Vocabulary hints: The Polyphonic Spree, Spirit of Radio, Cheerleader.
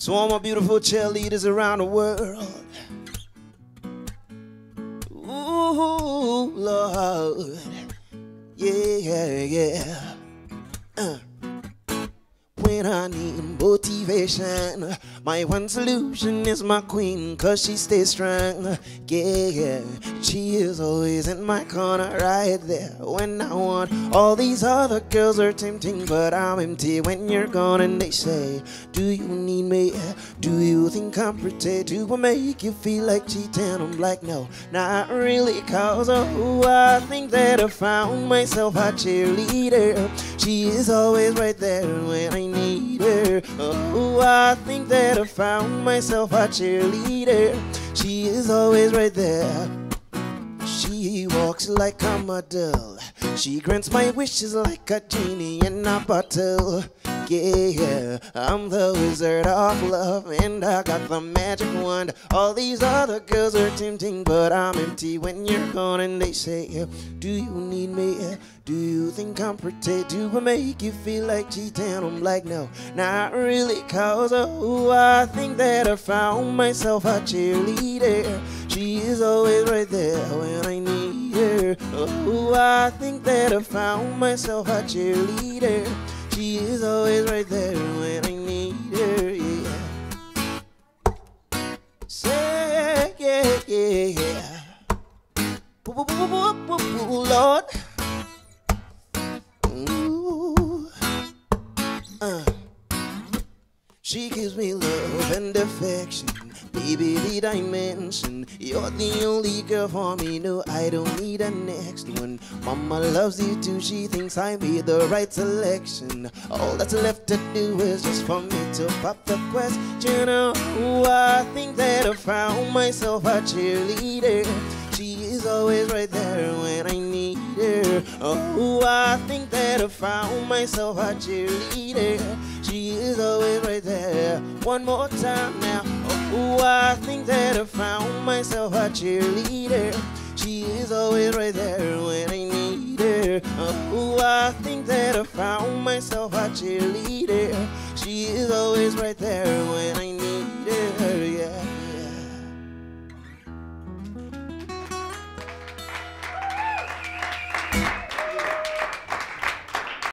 To all my beautiful cheerleaders around the world, ooh, Lord, yeah. When I need motivation, my one solution is my queen, cause she stays strong. Yeah, she is always in my corner, right there when I want. All these other girls are tempting, but I'm empty when you're gone. And they say, do you need me? Do you think I'm pretty? Do I make you feel like cheating? I'm like, no, not really, cause oh, I think that I found myself a cheerleader. She is always right there when I need her. Oh, I think that I found myself a cheerleader. She is always right there. She walks like a model. She grants my wishes like a genie in a bottle. Yeah, I'm the wizard of love, and I got the magic wand. All these other girls are tempting, but I'm empty when you're gone. And they say, do you need me? Do you think I'm pretty? Do I make you feel like cheating? I'm like, no, not really, cause oh, I think that I found myself a cheerleader. She is always right there when I need her. Oh, I think that I found myself a cheerleader. She is always right there when I need her, yeah. Say, yeah. Lord. Ooh. She gives me love and affection. Baby, did I mention you're the only girl for me? No, I don't need a next one. Mama loves you too, she thinks I made the right selection. All that's left to do is just for me to pop the question. Oh, I think that I found myself a cheerleader. She is always right there when I need her. Oh, I think that I found myself a cheerleader. She is always right there. One more time now. Oh, I think that I found myself a cheerleader. She is always right there when I need her. Oh, I think that I found myself a cheerleader. She is always right there when I need her.